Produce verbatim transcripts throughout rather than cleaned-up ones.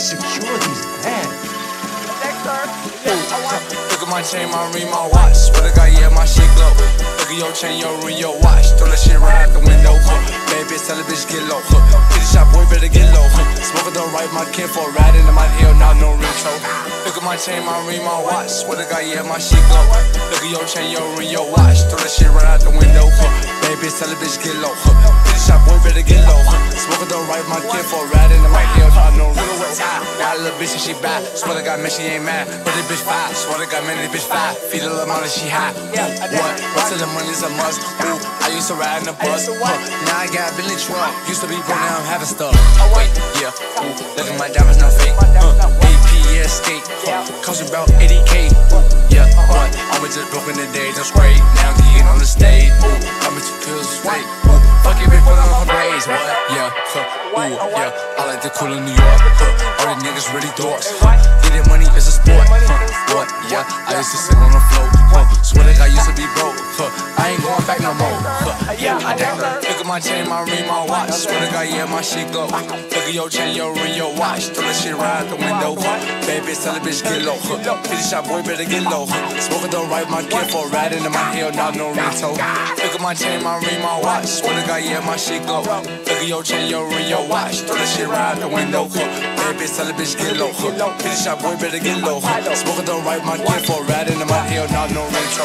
security's bad. Sector. I want. Look at my chain, my ring, my watch. Swear to God, yeah, my shit glow. Look at your chain, your ring, your watch. Throw that shit right out the window. Huh? Bad bitch, tell the bitch get low. Huh? Kitty shop boy, better get low. Huh? Smoking the right, my kin for riding in my hill, not no retro. Look at my chain, my ring, my watch. Swear to God, yeah, my shit glow. Look at your chain, your ring, your watch. Throw that shit right out the window. Huh? Bad bitch, tell the bitch get low. Huh? Kitty shop boy, better get low. Huh? Smoking the right, my kin for riding in my hill, not no retro. Got a little bitch and she bad. Swear to God, man, she ain't mad. But this bitch fine. Swear to God, man, this bitch fine. Feed a little mom and she hot. Yeah, what? Most of the money's a must. Ooh, I used to ride in the bus. Huh. Now I got a Bentley truck. Used to be broke, now I'm having stuff. Oh wait, yeah. Ooh, look at my diamonds, not fake. Uh, A P S skate. Huh. Cost me about eighty K. Yeah, what? I was just broke in the days. I'm straight. Now I'm getting on the stage. Ooh, I'm two pills straight. Ooh, fuck it, bitch, but I'm on braids. What? Yeah, huh. Ooh, yeah. I like the cool in New York. Huh. All the niggas really dorks. Getting money is a sport. Huh. What? Yeah, I used to sit on the floor. Huh. Swear to God, I used to be broke. Huh. I ain't going back no more. Huh. Yeah, I dang. Look at my chain, my ring, my watch. Swear to God, yeah, my shit glow. Look at your chain, your ring, your watch. Throw that shit right out the window. Huh. Bad bitch, tell the bitch get low. Huh. Kitty shop boy, better get low. Huh. Smoking the right, my kid for riding in my hill, not no rental. Look at my chain, my ring, my watch. Swear to God, yeah, my shit glow. Look at your chain, your ring, your watch. Throw that shit right out the window. Huh. Bad bitch, tell the bitch get low. Kitty shop boy, better get low. Smoking the right, my kid for riding in my hill, not no retro.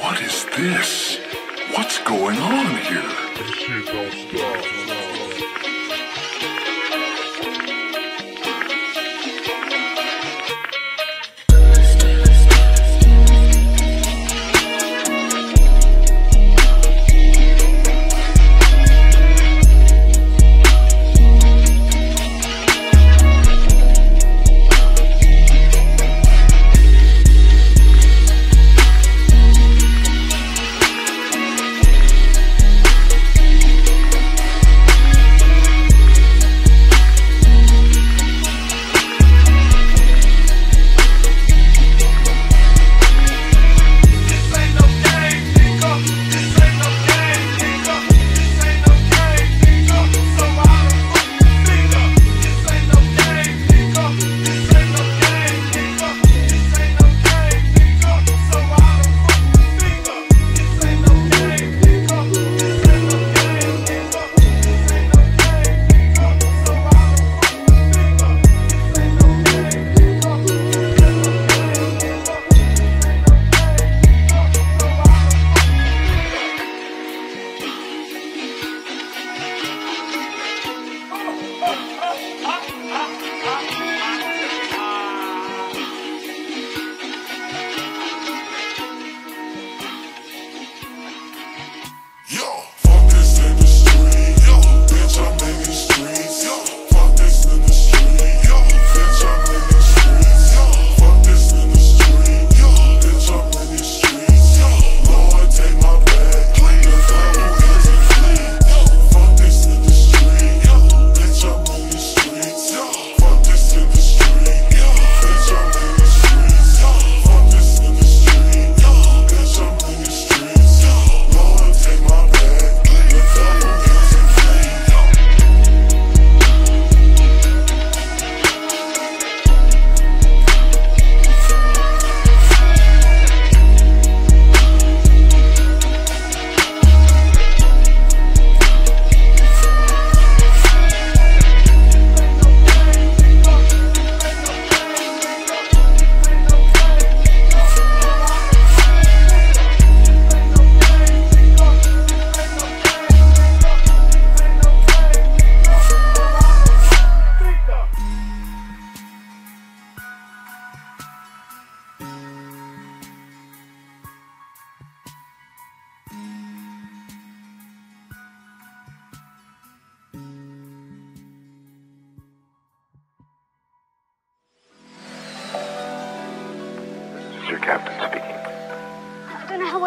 What is this? What's going on here? This shit don't stop.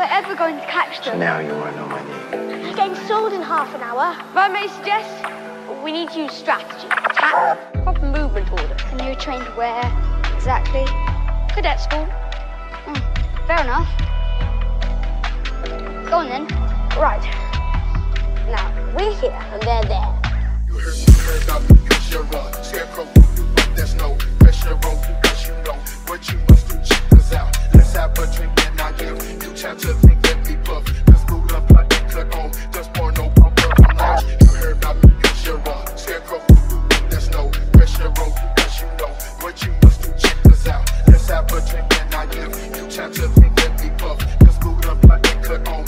we're ever going to catch them. So now you want to know my name. You're getting sold in half an hour. Right, mate, suggest we need to use strategy, tap, proper movement order. And you're trained where exactly? Cadet school. Mm, fair enough. Go on then. Right. Now, we're here and they're there. You heard me, heard up, because you're a scarecrow. You put there's no pressure on you, because you know what you must do. Check us out. Let's have a drink and I give you chapter three, let me puff. Let's roll up like a cut on. There's more no pump up on lounge. You heard up, because you're a scarecrow. You put there's no pressure on you, because you know what you must do. Check us out. Let's have a drink and I give you chapter three, let me puff. Let's roll up like a cut on.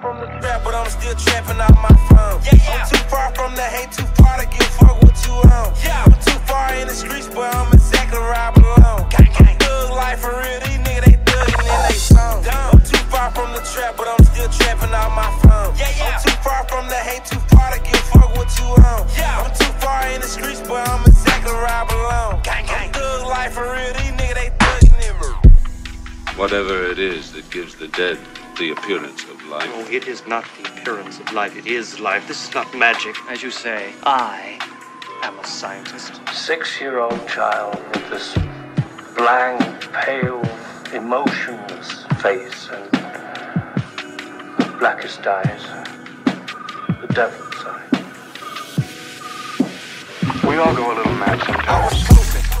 From the trap, but I'm still trapping out my phone. Yeah, yeah. I'm too far from the hate, too far to give fuck what you own. Yeah. I'm too far in the streets, but I'm exactly where I belong. Gang, gang. Thug life for real, these niggas they thuggin' and they song. Dumb. I'm too far from the trap, but I'm still trapping out my phone. Yeah, yeah. I'm too far from the hate, too far to give fuck what you own. Yeah. I'm too far in the streets, but I'm exactly where I belong. Gang, gang. Thug life for real, these niggas they thuggin' and they. Whatever it is that gives the dead the appearance of life. No, it is not the appearance of life. It is life. This is not magic. As you say, I am a scientist. Six-year-old child with this blank, pale, emotionless face and the blackest eyes, the devil's eye. We all go a little mad sometimes.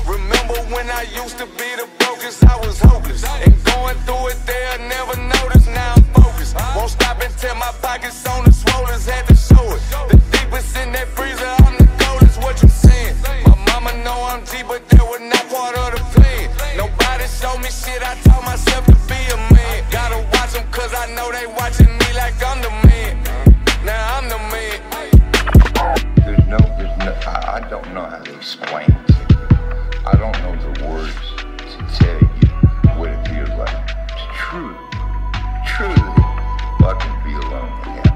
Remember when I used to be the brokest, I was hopeless. And going through it there, I never noticed, now I'm focused. Won't stop until my pockets on the swollens, had to show it. The deepest in that freezer, I'm the coldest, what you saying? My mama know I'm G, but that was not part of the plan. Nobody showed me shit, I taught myself to be a man. Gotta watch them, cause I know they watching me like I'm the man. Now I'm the man. There's no, there's no, I, I don't know how to explain it. I don't know the words to tell you what it feels like to truly, truly fucking be alone and have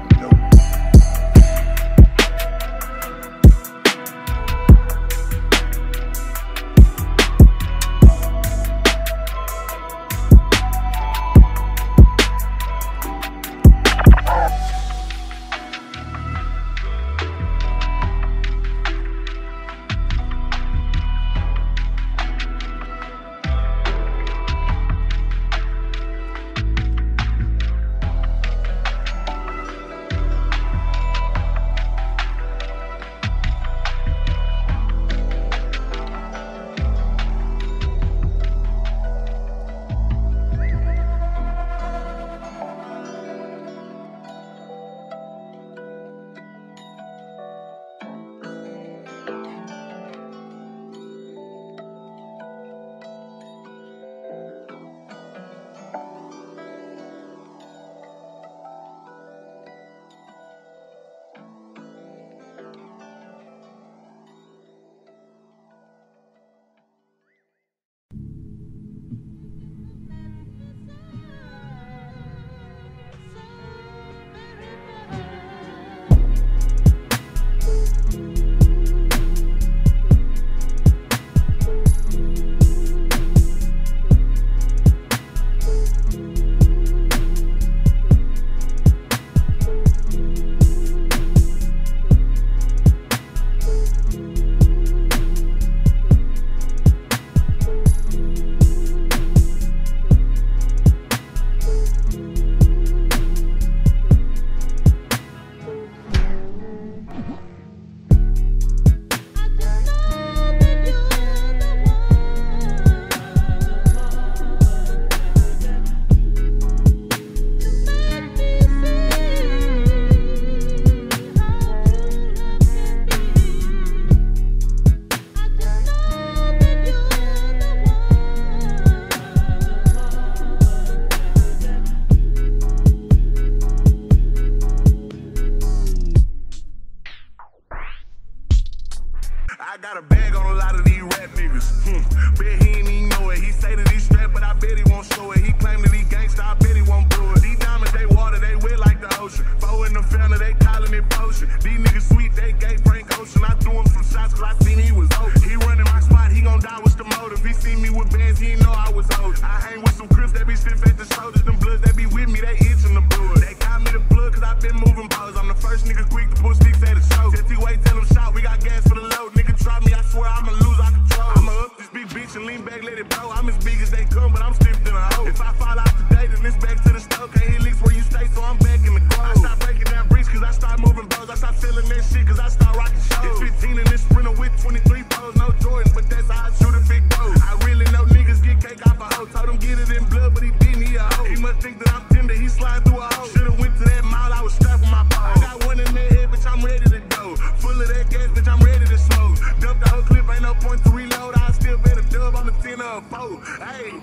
I seen he was old. He running my spot, he gon' die, what's the motive? He seen me with bands, he know I was old. I hang with some criminals. be sitting back the soldiers, them bloods that be with me, they itching the blood. They got me the blood cause I been moving balls. I'm the first nigga quick to pull sticks at the show. Just wait till them shot, we got gas for the load. Nigga drop me, I swear I'ma lose our control. I'ma up this big bitch and lean back, let it blow. I'm as big as they come, but I'm stiffer than a hoe. If I fall out today, then it's back to the stove. Can't hit licks where you stay, so I'm back in the club. I stop breaking down breach cause I start moving balls. I stop feeling that shit cause I start rocking shows. It's fifteen in this sprinter with twenty-three balls, no Jordan, but that's how I shoot a big goal. I really know niggas get cake off a hoe. Told them get it in blood, but he beat me a hoe. He must think that I'm tender, he slide through a hoe. Should've went to that mile, I was strapped with my balls. I got one in that head, bitch, I'm ready to go. Full of that gas, bitch, I'm ready to smoke. Dump the whole clip, ain't no point to reload. I still better dub, I'm a ten or a four. Hey.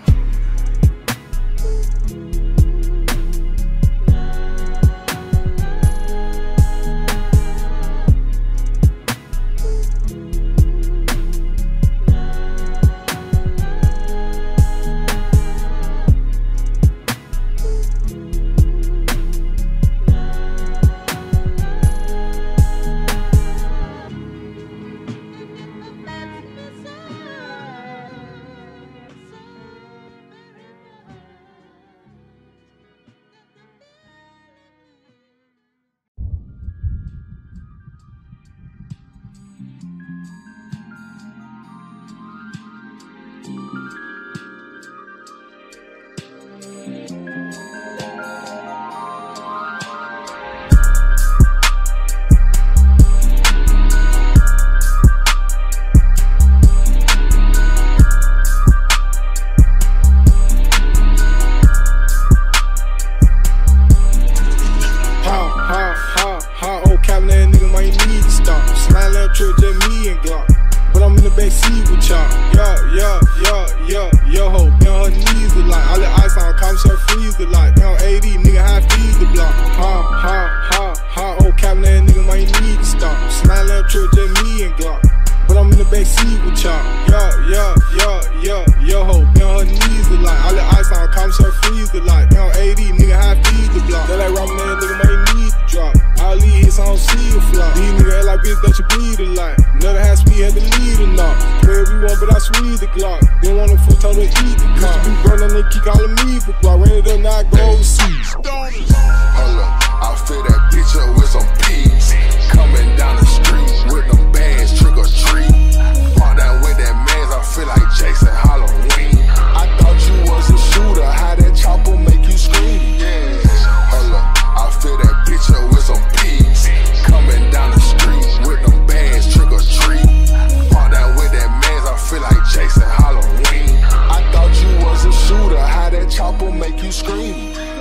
Chopper make you scream.